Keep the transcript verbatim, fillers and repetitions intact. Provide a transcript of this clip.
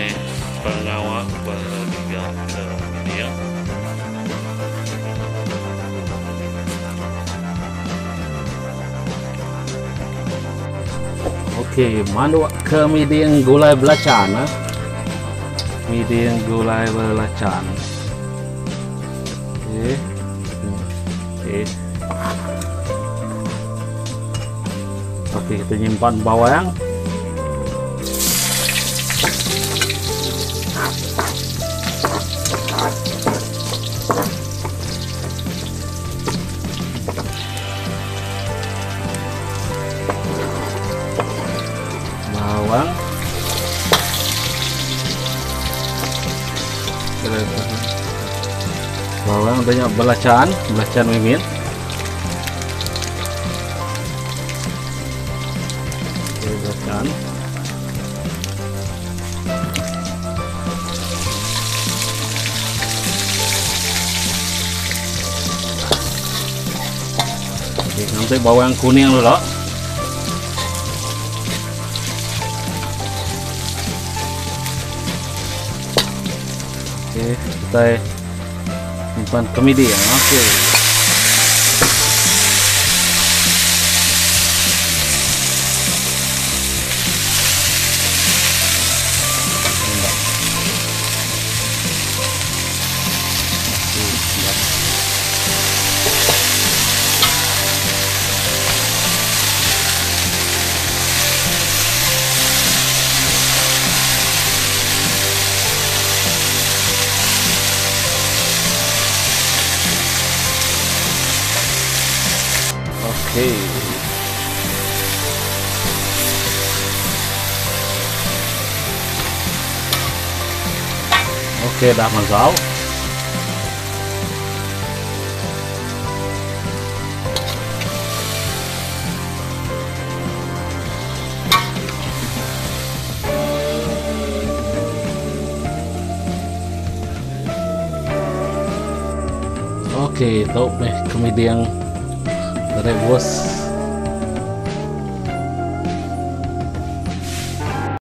oleh pelawak berliga dunia. Oke, manduk Kemiding gulai belacan. Midin gulai belacan. Oke. Oke. Oke, kita nyimpan bawang. Bawang bawang banyak belacan belacan mimin. Oke, belacan oke, nanti bawang kuning dulu. Oke, kita simpan kemidi ya. Oke. Oke, okay. Oke, okay, dah mantap. Oke, okay, tahu nih Kemiding yang rebus.